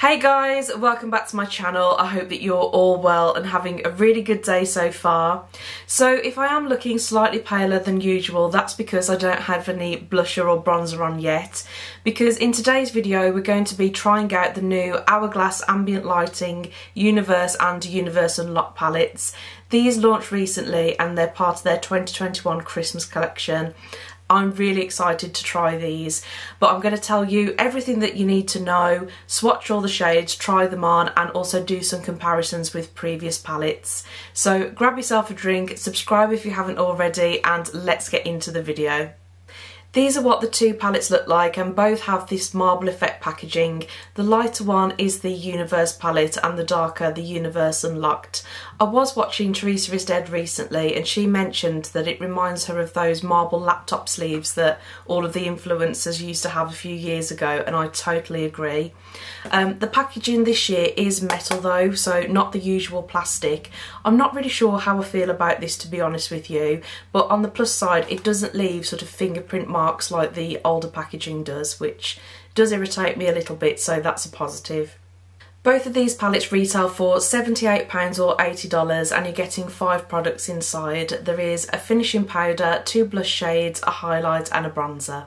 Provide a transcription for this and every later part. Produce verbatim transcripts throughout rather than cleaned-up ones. Hey guys, welcome back to my channel. I hope that you're all well and having a really good day so far. So if I am looking slightly paler than usual, that's because I don't have any blusher or bronzer on yet, because in today's video we're going to be trying out the new Hourglass Ambient Lighting Universe and Universe Unlocked palettes. These launched recently and they're part of their twenty twenty-one Christmas collection. I'm really excited to try these, but I'm going to tell you everything that you need to know, swatch all the shades, try them on, and also do some comparisons with previous palettes. So grab yourself a drink, subscribe if you haven't already, and let's get into the video. These are what the two palettes look like, and both have this marble effect packaging. The lighter one is the Universe palette and the darker the Universe Unlocked. I was watching Teresa is Dead recently and she mentioned that it reminds her of those marble laptop sleeves that all of the influencers used to have a few years ago, and I totally agree. Um, the packaging this year is metal though, so not the usual plastic. I'm not really sure how I feel about this, to be honest with you, but on the plus side it doesn't leave sort of fingerprint marks marks like the older packaging does, which does irritate me a little bit, so that's a positive. Both of these palettes retail for seventy-eight pounds or eighty dollars, and you're getting five products inside. There is a finishing powder, two blush shades, a highlight and a bronzer.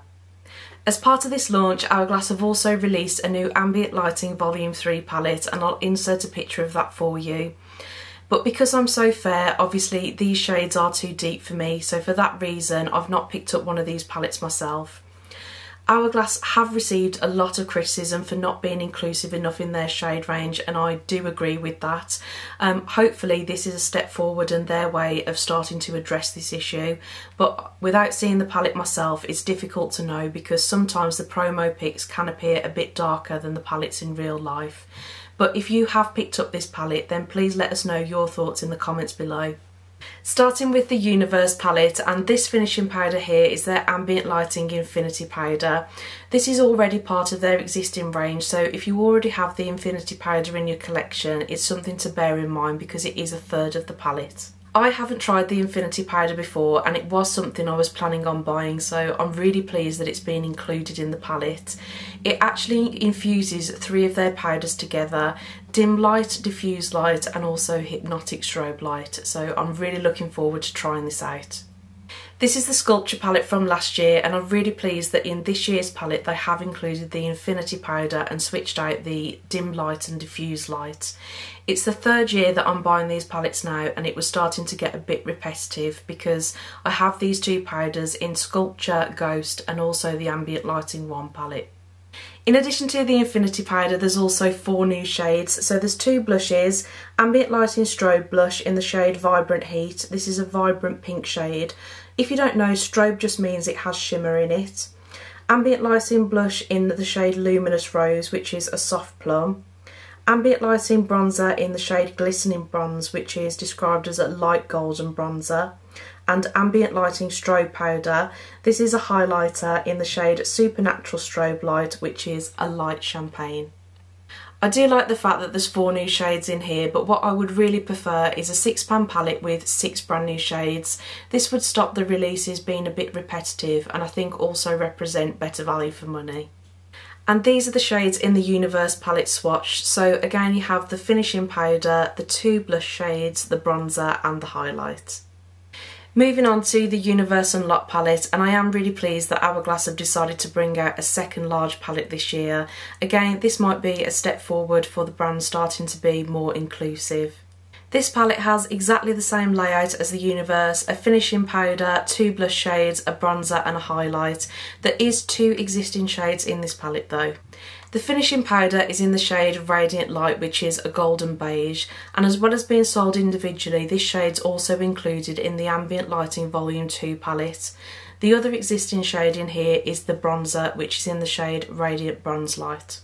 As part of this launch, Hourglass have also released a new Ambient Lighting Volume three palette, and I'll insert a picture of that for you. But because I'm so fair, obviously these shades are too deep for me, so for that reason I've not picked up one of these palettes myself. Hourglass have received a lot of criticism for not being inclusive enough in their shade range, and I do agree with that. Um, hopefully this is a step forward and their way of starting to address this issue, but without seeing the palette myself it's difficult to know, because sometimes the promo pics can appear a bit darker than the palettes in real life. But if you have picked up this palette, then please let us know your thoughts in the comments below. Starting with the Universe palette, and this finishing powder here is their Ambient Lighting Infinity Powder. This is already part of their existing range, so if you already have the Infinity Powder in your collection, it's something to bear in mind because it is a third of the palette. I haven't tried the Infinity Powder before, and it was something I was planning on buying, so I'm really pleased that it's been included in the palette. It actually infuses three of their powders together: Dim Light, Diffuse Light and also Hypnotic Strobe Light, so I'm really looking forward to trying this out. This is the Sculpture palette from last year, and I'm really pleased that in this year's palette they have included the Infinity Powder and switched out the Dim Light and Diffuse Light. It's the third year that I'm buying these palettes now, and it was starting to get a bit repetitive because I have these two powders in Sculpture, Ghost and also the Ambient Lighting one palette. In addition to the Infinity Powder, there's also four new shades. So there's two blushes: Ambient Lighting Strobe Blush in the shade Vibrant Heat. This is a vibrant pink shade. If you don't know, strobe just means it has shimmer in it. Ambient Lighting Blush in the shade Luminous Rose, which is a soft plum. Ambient Lighting Bronzer in the shade Glistening Bronze, which is described as a light golden bronzer. And Ambient Lighting Strobe Powder. This is a highlighter in the shade Supernatural Strobe Light, which is a light champagne. I do like the fact that there's four new shades in here, but what I would really prefer is a six-pan palette with six brand new shades. This would stop the releases being a bit repetitive, and I think also represent better value for money. And these are the shades in the Universe palette swatch. So again, you have the finishing powder, the two blush shades, the bronzer and the highlight. Moving on to the Universe Unlocked palette, and I am really pleased that Hourglass have decided to bring out a second large palette this year. Again, this might be a step forward for the brand starting to be more inclusive. This palette has exactly the same layout as the Universe: a finishing powder, two blush shades, a bronzer and a highlight. There is two existing shades in this palette though. The finishing powder is in the shade Radiant Light, which is a golden beige, and as well as being sold individually, this shade's also included in the Ambient Lighting Volume two palette. The other existing shade in here is the bronzer, which is in the shade Radiant Bronze Light.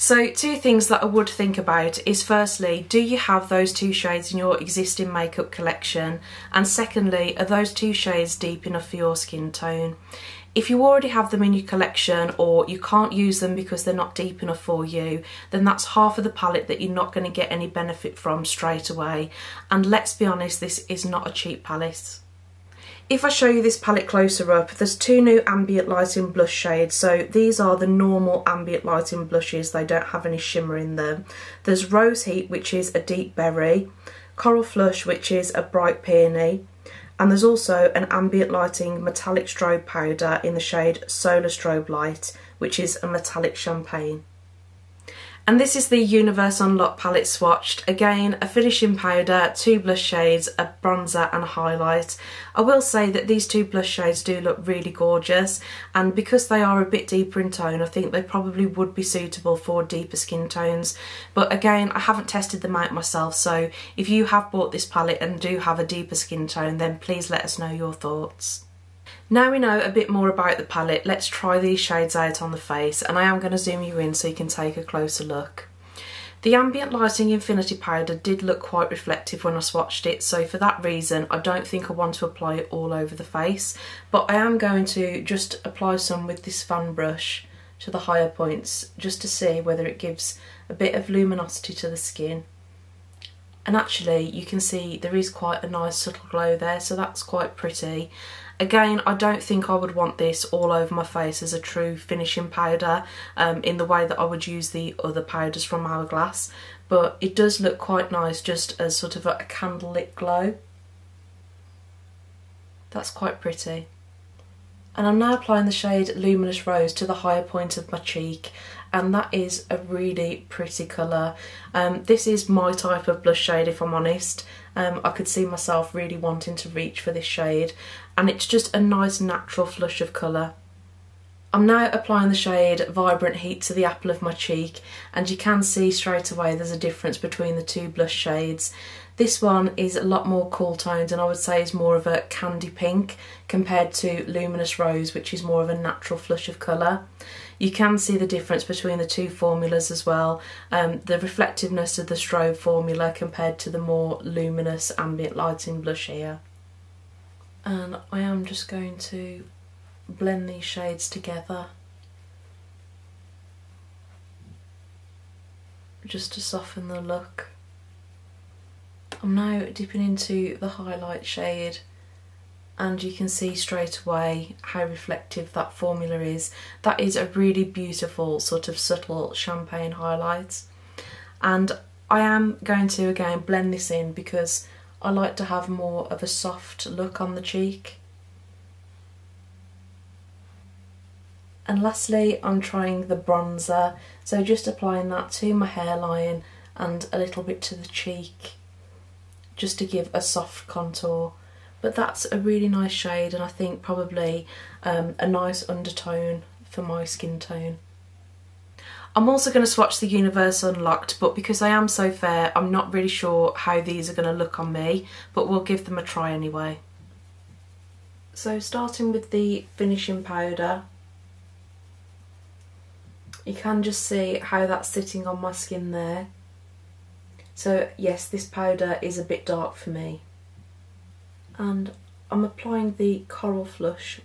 So two things that I would think about is, firstly, do you have those two shades in your existing makeup collection? And secondly, are those two shades deep enough for your skin tone? If you already have them in your collection, or you can't use them because they're not deep enough for you, then that's half of the palette that you're not going to get any benefit from straight away. And let's be honest, this is not a cheap palette. If I show you this palette closer up, there's two new Ambient Lighting Blush shades. So these are the normal Ambient Lighting blushes, they don't have any shimmer in them. There's Rose Heat, which is a deep berry, Coral Flush, which is a bright peony, and there's also an Ambient Lighting Metallic Strobe Powder in the shade Solar Strobe Light, which is a metallic champagne. And this is the Universe Unlocked palette swatched. Again, a finishing powder, two blush shades, a bronzer and a highlight. I will say that these two blush shades do look really gorgeous, and because they are a bit deeper in tone, I think they probably would be suitable for deeper skin tones. But again, I haven't tested them out myself, so if you have bought this palette and do have a deeper skin tone, then please let us know your thoughts. Now we know a bit more about the palette, let's try these shades out on the face, and I am going to zoom you in so you can take a closer look. The Ambient Lighting Infinity Powder did look quite reflective when I swatched it, so for that reason I don't think I want to apply it all over the face, but I am going to just apply some with this fan brush to the higher points just to see whether it gives a bit of luminosity to the skin. And actually you can see there is quite a nice subtle glow there, so that's quite pretty. Again, I don't think I would want this all over my face as a true finishing powder um, in the way that I would use the other powders from Hourglass, but it does look quite nice just as sort of a candlelit glow. That's quite pretty. And I'm now applying the shade Luminous Rose to the higher point of my cheek, and that is a really pretty colour. Um, this is my type of blush shade, if I'm honest. Um, I could see myself really wanting to reach for this shade, and it's just a nice natural flush of colour. I'm now applying the shade Vibrant Heat to the apple of my cheek, and you can see straight away there's a difference between the two blush shades. This one is a lot more cool toned and I would say is more of a candy pink compared to Luminous Rose, which is more of a natural flush of colour. You can see the difference between the two formulas as well, um, the reflectiveness of the strobe formula compared to the more luminous ambient lighting blush here. And I am just going to blend these shades together just to soften the look. I'm now dipping into the highlight shade, and you can see straight away how reflective that formula is. That is a really beautiful sort of subtle champagne highlight, and I am going to again blend this in because I like to have more of a soft look on the cheek. And lastly, I'm trying the bronzer, so just applying that to my hairline and a little bit to the cheek just to give a soft contour. But that's a really nice shade, and I think probably um, a nice undertone for my skin tone. I'm also going to swatch the Universe Unlocked, but because I am so fair, I'm not really sure how these are going to look on me, but we'll give them a try anyway. So starting with the finishing powder, you can just see how that's sitting on my skin there. So yes, this powder is a bit dark for me. And I'm applying the Coral Flush.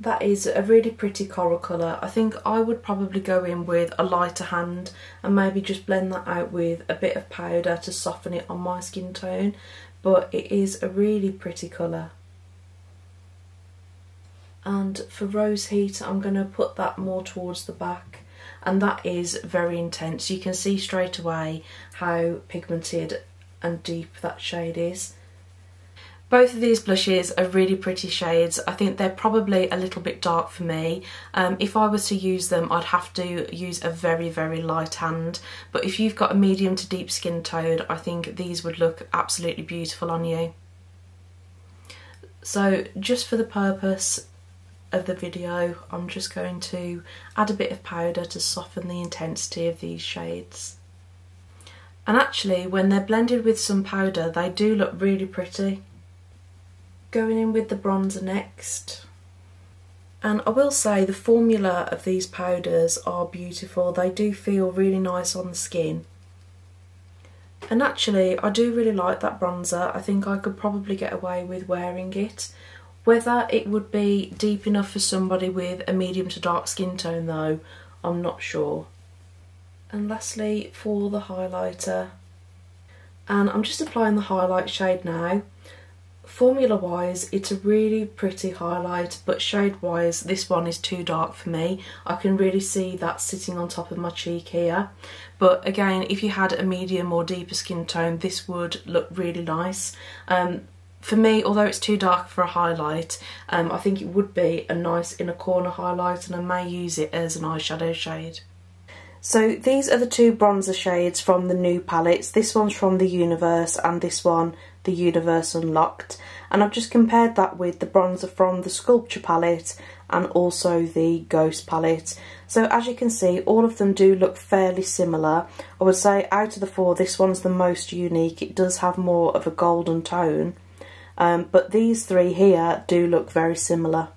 That is a really pretty coral colour. I think I would probably go in with a lighter hand and maybe just blend that out with a bit of powder to soften it on my skin tone, but it is a really pretty colour. And for Rose Heat, I'm going to put that more towards the back. And that is very intense. You can see straight away how pigmented and deep that shade is. Both of these blushes are really pretty shades. I think they're probably a little bit dark for me. Um, if I was to use them, I'd have to use a very, very light hand. But if you've got a medium to deep skin tone, I think these would look absolutely beautiful on you. So just for the purpose of the video, I'm just going to add a bit of powder to soften the intensity of these shades. And actually, when they're blended with some powder, they do look really pretty. Going in with the bronzer next. And I will say the formula of these powders are beautiful. They do feel really nice on the skin. And actually, I do really like that bronzer. I think I could probably get away with wearing it. Whether it would be deep enough for somebody with a medium to dark skin tone though, I'm not sure. And lastly, for the highlighter, and I'm just applying the highlight shade now. Formula wise, it's a really pretty highlight, but shade wise this one is too dark for me. I can really see that sitting on top of my cheek here, but again, if you had a medium or deeper skin tone, this would look really nice. Um, for me, although it's too dark for a highlight, um, I think it would be a nice inner corner highlight, and I may use it as an eyeshadow shade. So these are the two bronzer shades from the new palettes. This one's from the Universe and this one the Universe Unlocked, and I've just compared that with the bronzer from the Sculpture palette and also the Ghost palette. So as you can see, all of them do look fairly similar. I would say out of the four, this one's the most unique. It does have more of a golden tone, um, but these three here do look very similar.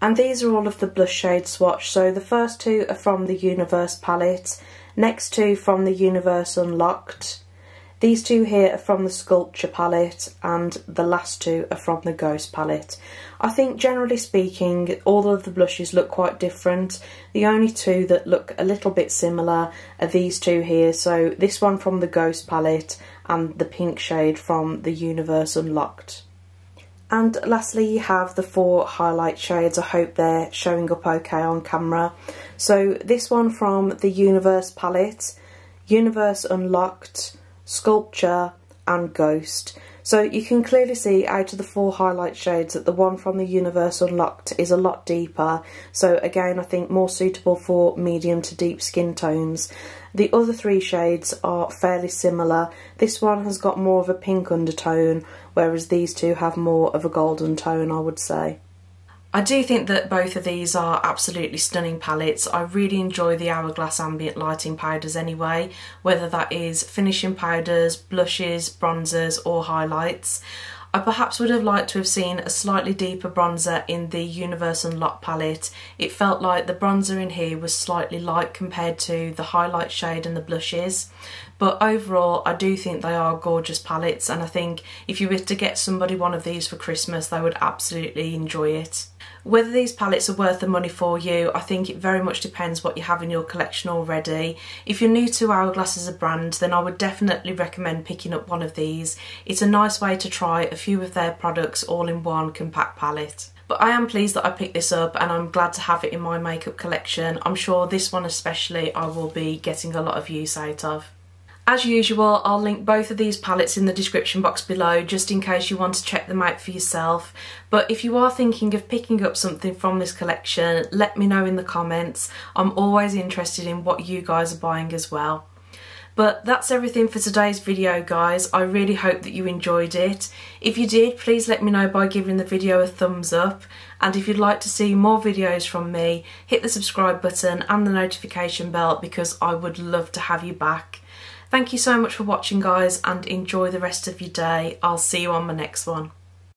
And these are all of the blush shade swatch. So the first two are from the Universe palette, next two from the Universe Unlocked. These two here are from the Sculpture palette, and the last two are from the Ghost palette. I think generally speaking, all of the blushes look quite different. The only two that look a little bit similar are these two here. So this one from the Ghost palette and the pink shade from the Universe Unlocked. And lastly, you have the four highlight shades. I hope they're showing up okay on camera. So this one from the Universe palette, Universe Unlocked, Sculpture and Ghost. So you can clearly see out of the four highlight shades that the one from the Universe Unlocked is a lot deeper. So again, I think more suitable for medium to deep skin tones. The other three shades are fairly similar. This one has got more of a pink undertone, whereas these two have more of a golden tone, I would say. I do think that both of these are absolutely stunning palettes. I really enjoy the Hourglass ambient lighting powders anyway, whether that is finishing powders, blushes, bronzers or highlights. I perhaps would have liked to have seen a slightly deeper bronzer in the Universe Unlocked palette. It felt like the bronzer in here was slightly light compared to the highlight shade and the blushes. But overall, I do think they are gorgeous palettes, and I think if you were to get somebody one of these for Christmas, they would absolutely enjoy it. Whether these palettes are worth the money for you, I think it very much depends what you have in your collection already. If you're new to Hourglass as a brand, then I would definitely recommend picking up one of these. It's a nice way to try a few of their products all in one compact palette. But I am pleased that I picked this up, and I'm glad to have it in my makeup collection. I'm sure this one especially I will be getting a lot of use out of. As usual, I'll link both of these palettes in the description box below, just in case you want to check them out for yourself. But if you are thinking of picking up something from this collection, let me know in the comments. I'm always interested in what you guys are buying as well. But that's everything for today's video, guys. I really hope that you enjoyed it. If you did, please let me know by giving the video a thumbs up. And if you'd like to see more videos from me, hit the subscribe button and the notification bell, because I would love to have you back. Thank you so much for watching, guys, and enjoy the rest of your day. I'll see you on my next one.